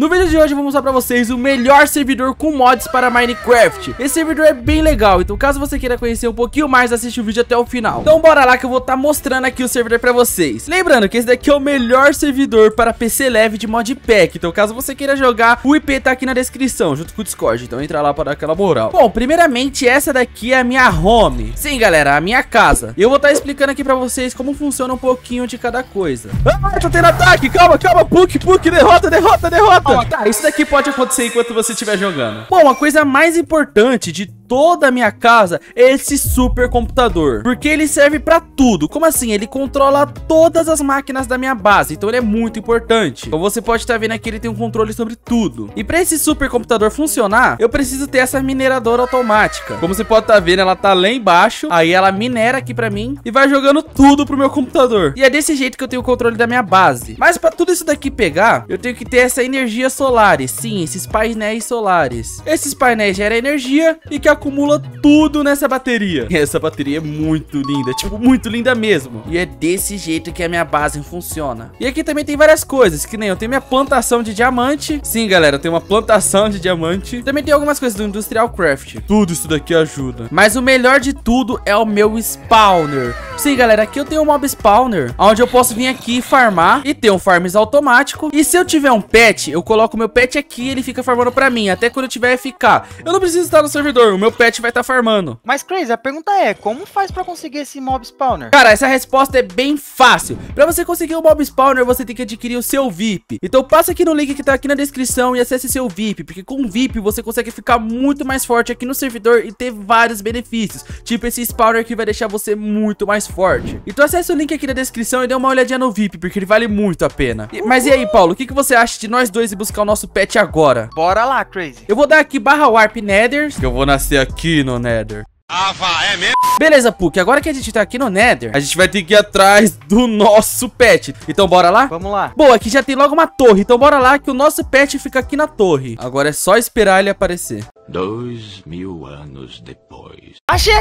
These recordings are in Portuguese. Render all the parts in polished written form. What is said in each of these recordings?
No vídeo de hoje eu vou mostrar pra vocês o melhor servidor com mods para Minecraft. Esse servidor é bem legal, então caso você queira conhecer um pouquinho mais, assiste o vídeo até o final. Então bora lá que eu vou estar mostrando aqui o servidor pra vocês. Lembrando que esse daqui é o melhor servidor para PC leve de modpack, então caso você queira jogar, o IP tá aqui na descrição, junto com o Discord, então entra lá para dar aquela moral. Bom, primeiramente essa daqui é a minha home. Sim galera, a minha casa. E eu vou estar explicando aqui pra vocês como funciona um pouquinho de cada coisa. Ah, tô tendo ataque, calma, calma, Puk, derrota. Oh, tá, isso daqui pode acontecer enquanto você estiver jogando. Bom, a coisa mais importante de toda a minha casa é esse super computador, porque ele serve pra tudo. Como assim? Ele controla todas as máquinas da minha base, então ele é muito importante. Então você pode estar vendo aqui, ele tem um controle sobre tudo. E pra esse super computador funcionar, eu preciso ter essa mineradora automática. Como você pode estar vendo, ela tá lá embaixo, aí ela minera aqui pra mim e vai jogando tudo pro meu computador. E é desse jeito que eu tenho o controle da minha base. Mas pra tudo isso daqui pegar, eu tenho que ter essa energia solares. Sim, esses painéis solares. Esses painéis geram energia e que acumula tudo nessa bateria. Essa bateria é muito linda, tipo, muito linda mesmo. E é desse jeito que a minha base funciona. E aqui também tem várias coisas, que nem eu tenho minha plantação de diamante. Sim, galera, eu tenho uma plantação de diamante. Também tem algumas coisas do Industrial Craft. Tudo isso daqui ajuda. Mas o melhor de tudo é o meu spawner. Sim, galera, aqui eu tenho um mob spawner, onde eu posso vir aqui e farmar, e ter um farms automático. E se eu tiver um pet, eu coloco meu pet aqui e ele fica farmando pra mim, até quando eu tiver FK. Eu não preciso estar no servidor, o meu pet vai estar farmando. Mas Crazy, a pergunta é, como faz pra conseguir esse mob spawner? Cara, essa resposta é bem fácil. Pra você conseguir o mob spawner, você tem que adquirir o seu VIP. Então passa aqui no link que tá aqui na descrição e acesse seu VIP, porque com o VIP você consegue ficar muito mais forte aqui no servidor e ter vários benefícios, tipo esse spawner que vai deixar você muito mais forte. Então acesse o link aqui na descrição e dê uma olhadinha no VIP, porque ele vale muito a pena. Mas e aí, Paulo, o que você acha de nós dois e buscar o nosso pet agora? Bora lá, Crazy. Eu vou dar aqui /warp Nethers, que eu vou nascer aqui no Nether. Ah, vá, é mesmo? Beleza, Puk, agora que a gente tá aqui no Nether, a gente vai ter que ir atrás do nosso pet. Então bora lá? Vamos lá. Boa, aqui já tem logo uma torre, então bora lá que o nosso pet fica aqui na torre. Agora é só esperar ele aparecer. 2000 anos depois. Achei,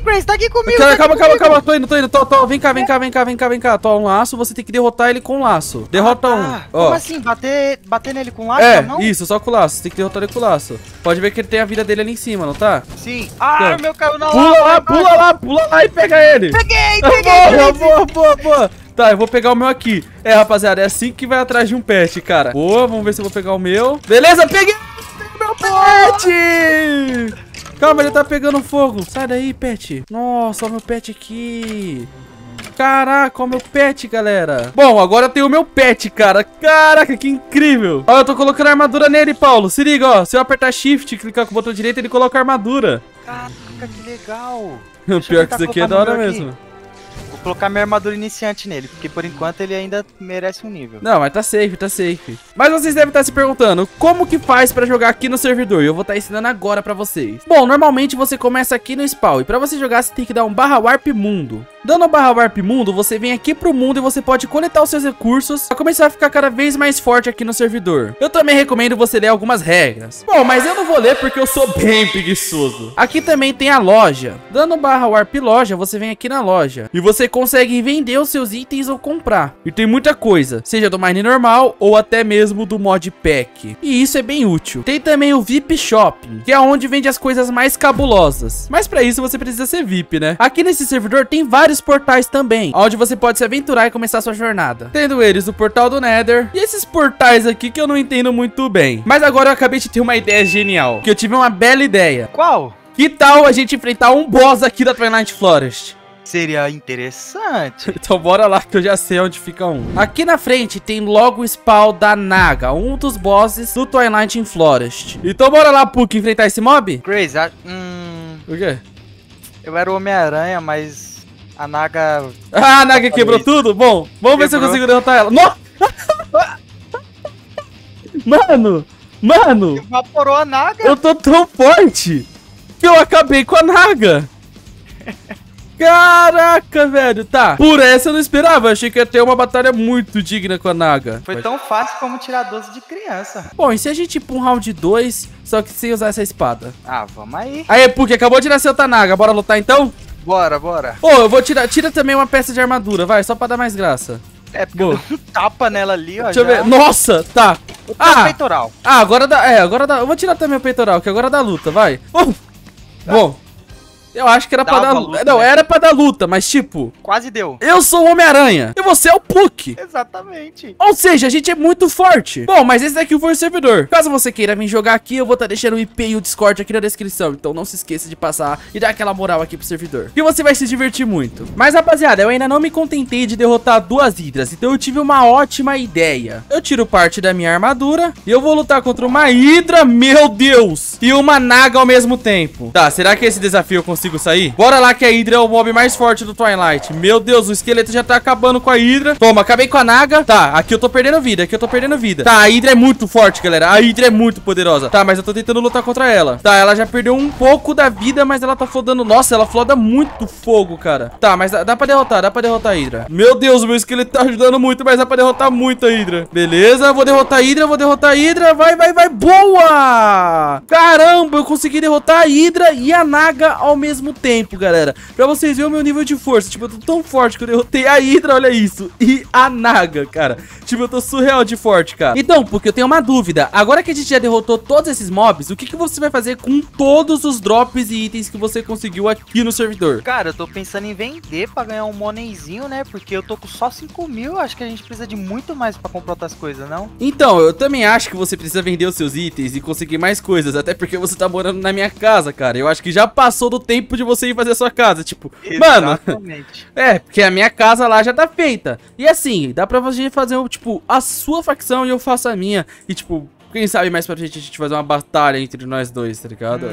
Crazy, tá aqui comigo. Cara, calma, tô indo, tô. Vem cá. Tô, um laço, você tem que derrotar ele com um laço. Derrota um. Como assim? Bater nele com laço? É, não? Isso, só com laço, tem que derrotar ele com laço. Pode ver que ele tem a vida dele ali em cima, não tá? Sim. Ah, meu caiu na lava. Pula lá e pega ele. Peguei. Boa. Tá, eu vou pegar o meu aqui. É, rapaziada, é assim que vai atrás de um pet, cara. Boa, vamos ver se eu vou pegar o meu. Beleza, peguei. Pet! Calma, ele tá pegando fogo. Sai daí, pet. Nossa, olha o meu pet aqui. Caraca, olha o meu pet, galera. Bom, agora eu tenho o meu pet, cara. Caraca, que incrível. Ó, eu tô colocando a armadura nele, Paulo. Se liga, ó. Se eu apertar Shift e clicar com o botão direito, ele coloca a armadura. Caraca, que legal. O pior que isso aqui é da hora mesmo. Vou colocar minha armadura iniciante nele, porque por enquanto ele ainda merece um nível. Não, mas tá safe. Mas vocês devem estar se perguntando, como que faz pra jogar aqui no servidor? Eu vou estar ensinando agora pra vocês. Bom, normalmente você começa aqui no spawn, e pra você jogar você tem que dar um /warp mundo. Dando um /warp mundo, você vem aqui pro mundo e você pode coletar os seus recursos pra começar a ficar cada vez mais forte aqui no servidor. Eu também recomendo você ler algumas regras. Bom, mas eu não vou ler porque eu sou bem preguiçoso. Aqui também tem a loja. Dando um /warp loja, você vem aqui na loja e você consegue vender os seus itens ou comprar. E tem muita coisa, seja do Mine normal ou até mesmo do mod pack. E isso é bem útil. Tem também o VIP Shopping, que é onde vende as coisas mais cabulosas. Mas pra isso você precisa ser VIP, né? Aqui nesse servidor tem vários portais também, onde você pode se aventurar e começar a sua jornada. Tendo eles o portal do Nether e esses portais aqui que eu não entendo muito bem. Mas agora eu acabei de ter uma ideia genial, que eu tive uma bela ideia. Qual? Que tal a gente enfrentar um boss aqui da Twilight Forest? Seria interessante. Então bora lá que eu já sei onde fica um. Aqui na frente tem logo o spawn da Naga, um dos bosses do Twilight Forest. Então bora lá, Puk, enfrentar esse mob? Crazy, o quê? Eu era o Homem-Aranha, mas a Naga... Ah, a Naga quebrou tudo? Bom, vamos ver se eu consigo derrotar ela. Nossa! Mano! Evaporou a Naga? Eu tô tão forte que eu acabei com a Naga. Caraca, velho, tá. Por essa eu não esperava, eu achei que ia ter uma batalha muito digna com a Naga. Foi tão fácil como tirar 12 de criança. Bom, e se a gente ir pra um round 2, só que sem usar essa espada? Ah, vamos aí. Aê, Puk, acabou de nascer outra Naga, bora lutar então? Bora. Ô, eu vou tirar, tira também uma peça de armadura, vai, só pra dar mais graça. É, porque eu dei um tapa nela ali, ó. Deixa eu ver, nossa, tá. O peitoral. Ah, agora dá. É, agora dá. Eu vou tirar também o peitoral, que agora dá luta, vai. Tá. Bom. Eu acho que era pra dar luta. Não, né? Era pra dar luta, mas tipo... Quase deu. Eu sou o Homem-Aranha e você é o Puck. Exatamente. Ou seja, a gente é muito forte. Bom, mas esse daqui foi o servidor. Caso você queira vir jogar aqui, eu vou estar deixando o IP e o Discord aqui na descrição. Então não se esqueça de passar e dar aquela moral aqui pro servidor. E você vai se divertir muito. Mas rapaziada, eu ainda não me contentei de derrotar duas hidras. Então eu tive uma ótima ideia. Eu tiro parte da minha armadura e eu vou lutar contra uma hidra, meu Deus! E uma naga ao mesmo tempo. Tá, será que esse desafio eu consigo? Sair? Bora lá que a Hydra é o mob mais forte do Twilight. Meu Deus, o esqueleto já tá acabando com a Hydra. Toma, acabei com a Naga. Tá, aqui eu tô perdendo vida, aqui eu tô perdendo vida. Tá, a Hydra é muito forte, galera. A Hydra é muito poderosa. Tá, mas eu tô tentando lutar contra ela. Tá, ela já perdeu um pouco da vida, mas ela tá flodando. Nossa, ela floda muito fogo, cara. Tá, mas dá pra derrotar a Hydra. Meu Deus, o meu esqueleto tá ajudando muito, mas dá pra derrotar muito a Hydra. Beleza, vou derrotar a Hydra, Vai, vai, boa! Caramba, eu consegui derrotar a Hydra e a Naga ao mesmo tempo, galera. Pra vocês verem o meu nível de força. Tipo, eu tô tão forte que eu derrotei a Hydra, olha isso. E a Naga, cara. Tipo, eu tô surreal de forte, cara. Então, porque eu tenho uma dúvida. Agora que a gente já derrotou todos esses mobs, o que que você vai fazer com todos os drops e itens que você conseguiu aqui no servidor? Cara, eu tô pensando em vender pra ganhar um moneyzinho, né? Porque eu tô com só 5 mil. Acho que a gente precisa de muito mais pra comprar outras coisas, não? Então, eu também acho que você precisa vender os seus itens e conseguir mais coisas. Até porque você tá morando na minha casa, cara. Eu acho que já passou do tempo de você ir fazer a sua casa, tipo, exatamente. Mano, é, porque a minha casa lá já tá feita, e assim, dá pra você fazer, tipo, a sua facção e eu faço a minha, e tipo, quem sabe mais pra gente, a gente fazer uma batalha entre nós dois, tá ligado?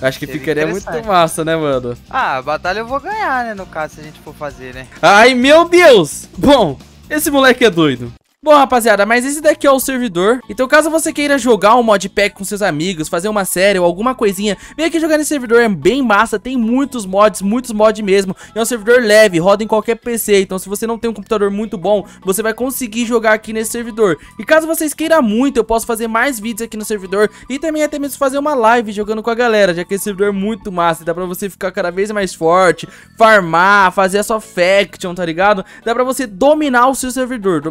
Acho que ficaria muito massa, né, mano? Ah, a batalha eu vou ganhar, né, no caso, se a gente for fazer, né? Ai, meu Deus! Bom, esse moleque é doido. Bom, rapaziada, mas esse daqui é o servidor. Então, caso você queira jogar um modpack com seus amigos, fazer uma série ou alguma coisinha, vem aqui jogar nesse servidor, é bem massa, tem muitos mods mesmo. É um servidor leve, roda em qualquer PC, então se você não tem um computador muito bom, você vai conseguir jogar aqui nesse servidor. E caso vocês queiram muito, eu posso fazer mais vídeos aqui no servidor e também até mesmo fazer uma live jogando com a galera, já que esse servidor é muito massa, dá pra você ficar cada vez mais forte, farmar, fazer a sua faction, tá ligado? Dá pra você dominar o seu servidor,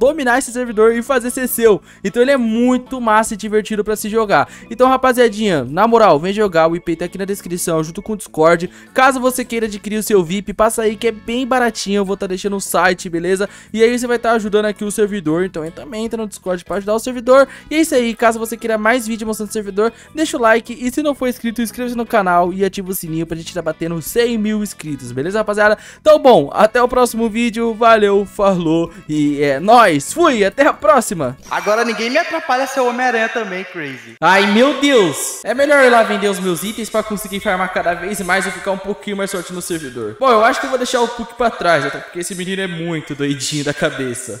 dominar esse servidor e fazer ser seu. Então ele é muito massa e divertido pra se jogar. Então, rapaziadinha, na moral, vem jogar. O IP tá aqui na descrição, junto com o Discord. Caso você queira adquirir o seu VIP, passa aí que é bem baratinho. Eu vou estar deixando o site, beleza? E aí você vai estar ajudando aqui o servidor. Então também entra no Discord pra ajudar o servidor. E é isso aí. Caso você queira mais vídeo mostrando o servidor, deixa o like. E se não for inscrito, inscreva-se no canal e ativa o sininho pra gente estar batendo 100 mil inscritos, beleza, rapaziada? Então, bom, até o próximo vídeo. Valeu, falou e é nóis, fui, até a próxima. Agora ninguém me atrapalha seu Homem-Aranha também, crazy. Ai, meu Deus. É melhor ir lá vender os meus itens pra conseguir farmar cada vez mais e ficar um pouquinho mais forte no servidor. Bom, eu acho que eu vou deixar o Puck pra trás, até porque esse menino é muito doidinho da cabeça.